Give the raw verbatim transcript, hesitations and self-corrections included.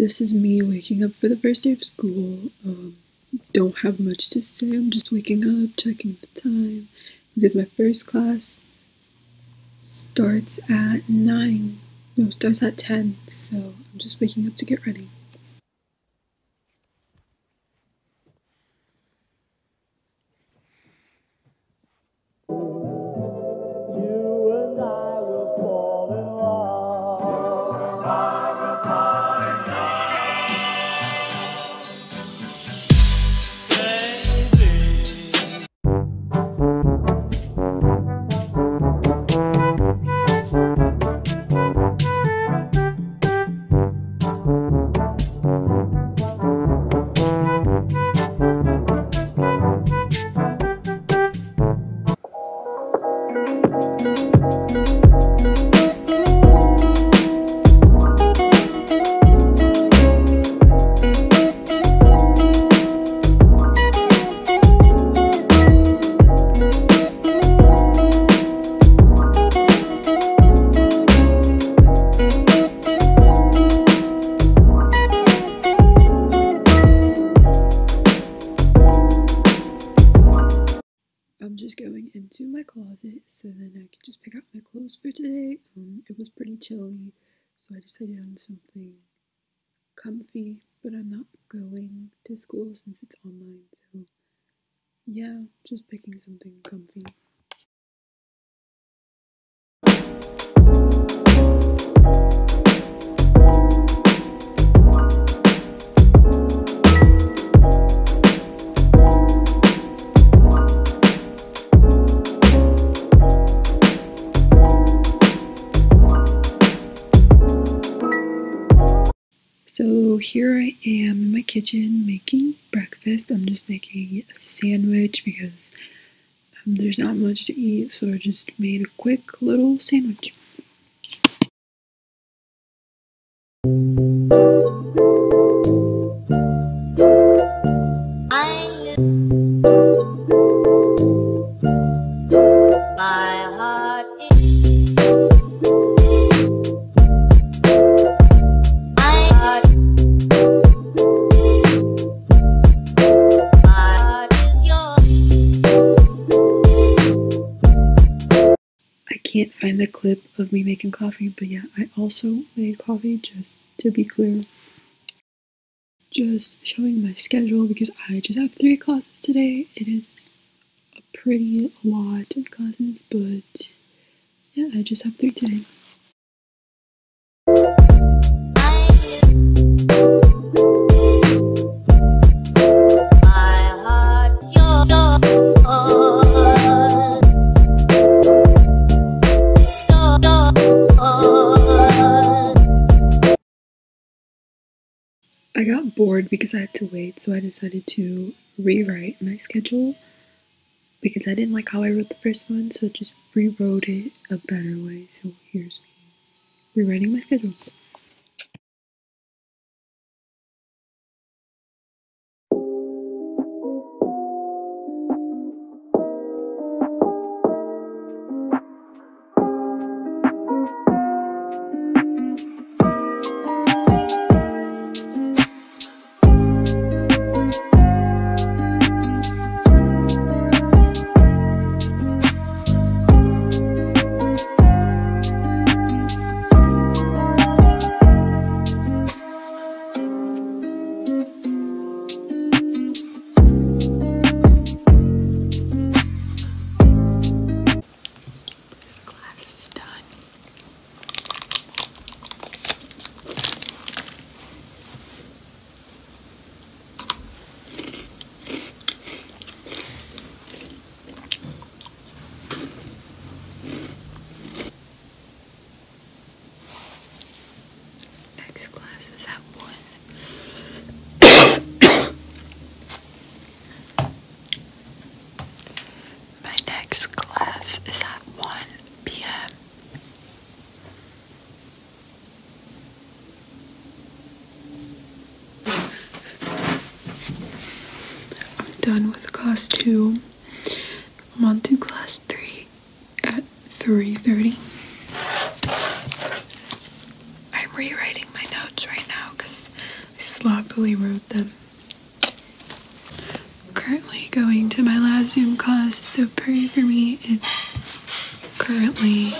This is me waking up for the first day of school. Um, don't have much to say. I'm just waking up, checking the time, because my first class starts at nine. No, starts at ten, so I'm just waking up to get ready. Going into my closet so then I could just pick out my clothes for today. Um, it was pretty chilly, so I decided on something comfy, but I'm not going to school since it's online, so yeah, just picking something comfy. So here I am in my kitchen making breakfast. I'm just making a sandwich because um, there's not much to eat, so I just made a quick little sandwich. Can't find the clip of me making coffee, but yeah, I also made coffee, just to be clear. Just showing my schedule because I just have three classes today. It is a pretty lot of classes, but yeah, I just have three today. I got bored because I had to wait, so I decided to rewrite my schedule because I didn't like how I wrote the first one, so I just rewrote it a better way. So here's me rewriting my schedule. Done with class two. I'm on to class three at three thirty. I'm rewriting my notes right now because actually wrote them. Currently going to my last Zoom class, so pray for me. It's currently...